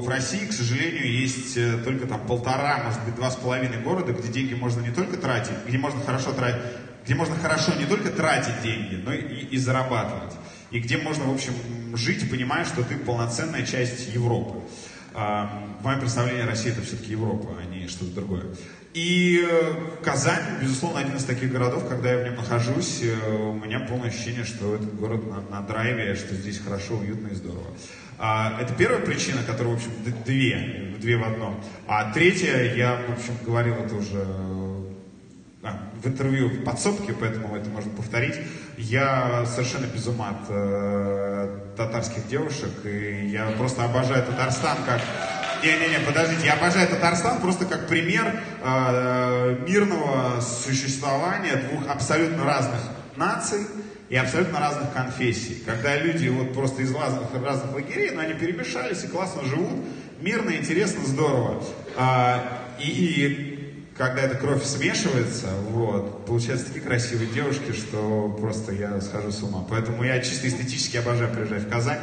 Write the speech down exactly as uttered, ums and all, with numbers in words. В России, к сожалению, есть только там полтора, может быть, два с половиной города, где деньги можно не только тратить, где можно хорошо тратить, где можно хорошо не только тратить деньги, но и, и зарабатывать. И где можно, в общем, жить, понимая, что ты полноценная часть Европы. В моем представлении Россия — это все-таки Европа, а не что-то другое. И Казань, безусловно, один из таких городов, когда я в нем нахожусь, у меня полное ощущение, что этот город на, на драйве, что здесь хорошо, уютно и здорово. Это первая причина, которая, в общем, две, две в одно. А третья, я, в общем, говорил это уже а, в интервью в подсобке, поэтому это можно повторить. Я совершенно без ума от э, татарских девушек, и я просто обожаю Татарстан как... Не-не-не, подождите, я обожаю Татарстан просто как пример э, мирного существования двух абсолютно разных наций и абсолютно разных конфессий. Когда люди вот просто из разных, разных лагерей, но они перемешались и классно живут, мирно, интересно, здорово. Э, и, и когда эта кровь смешивается, вот, получаются такие красивые девушки, что просто я схожу с ума. Поэтому я чисто эстетически обожаю приезжать в Казань.